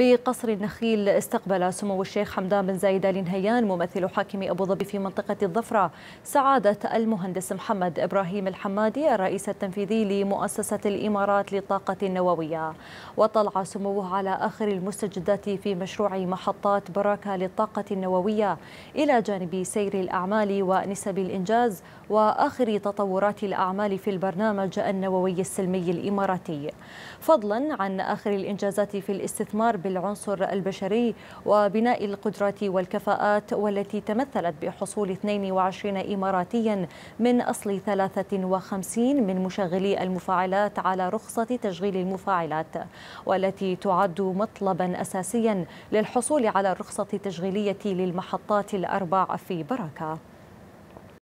بقصر النخيل استقبل سمو الشيخ حمدان بن زايد آل نهيان ممثل حاكم أبو ظبي في منطقة الظفرة سعادة المهندس محمد إبراهيم الحمادي الرئيس التنفيذي لمؤسسة الإمارات للطاقة النووية. وطلع سموه على آخر المستجدات في مشروع محطات براكة للطاقة النووية إلى جانب سير الأعمال ونسب الإنجاز وآخر تطورات الأعمال في البرنامج النووي السلمي الإماراتي، فضلا عن آخر الإنجازات في الاستثمار بالعنصر البشري وبناء القدرات والكفاءات، والتي تمثلت بحصول 22 إماراتيا من أصل 53 من مشغلي المفاعلات على رخصة تشغيل المفاعلات، والتي تعد مطلبا أساسيا للحصول على الرخصة التشغيلية للمحطات الأربع في براكة.